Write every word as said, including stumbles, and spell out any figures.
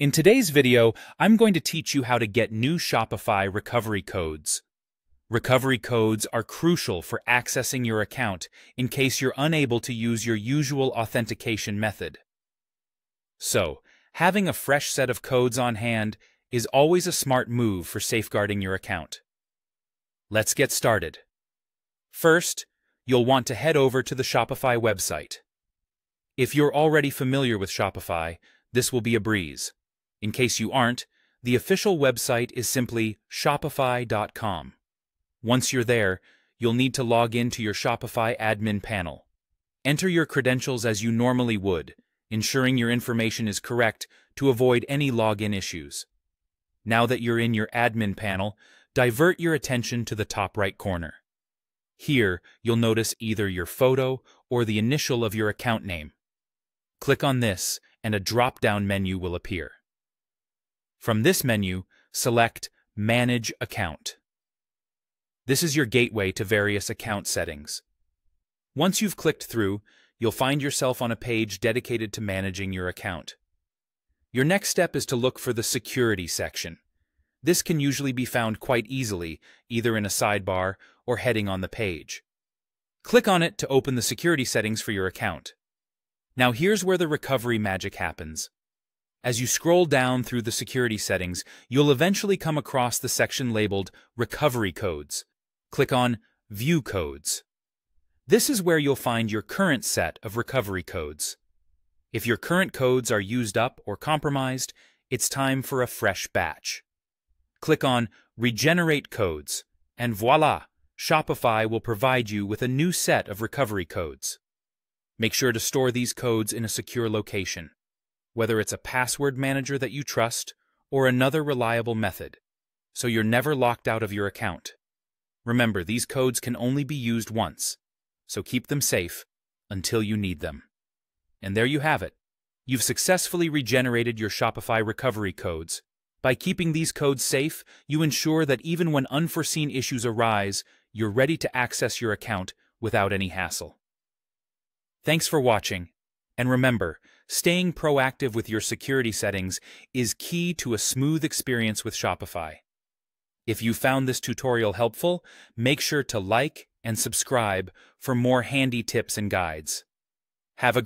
In today's video, I'm going to teach you how to get new Shopify recovery codes. Recovery codes are crucial for accessing your account in case you're unable to use your usual authentication method. So, having a fresh set of codes on hand is always a smart move for safeguarding your account. Let's get started. First, you'll want to head over to the Shopify website. If you're already familiar with Shopify, this will be a breeze. In case you aren't, the official website is simply shopify dot com. Once you're there, you'll need to log in to your Shopify admin panel. Enter your credentials as you normally would, ensuring your information is correct to avoid any login issues. Now that you're in your admin panel, divert your attention to the top right corner. Here, you'll notice either your photo or the initial of your account name. Click on this, and a drop-down menu will appear. From this menu, select Manage Account. This is your gateway to various account settings. Once you've clicked through, you'll find yourself on a page dedicated to managing your account. Your next step is to look for the Security section. This can usually be found quite easily, either in a sidebar or heading on the page. Click on it to open the security settings for your account. Now here's where the recovery magic happens. As you scroll down through the security settings, you'll eventually come across the section labeled Recovery Codes. Click on View Codes. This is where you'll find your current set of recovery codes. If your current codes are used up or compromised, it's time for a fresh batch. Click on Regenerate Codes, and voila! Shopify will provide you with a new set of recovery codes. Make sure to store these codes in a secure location, whether it's a password manager that you trust or another reliable method, so you're never locked out of your account. Remember, these codes can only be used once, so keep them safe until you need them. And there you have it. You've successfully regenerated your Shopify recovery codes. By keeping these codes safe, you ensure that even when unforeseen issues arise, you're ready to access your account without any hassle. Thanks for watching, and remember, staying proactive with your security settings is key to a smooth experience with Shopify. If you found this tutorial helpful, make sure to like and subscribe for more handy tips and guides. Have a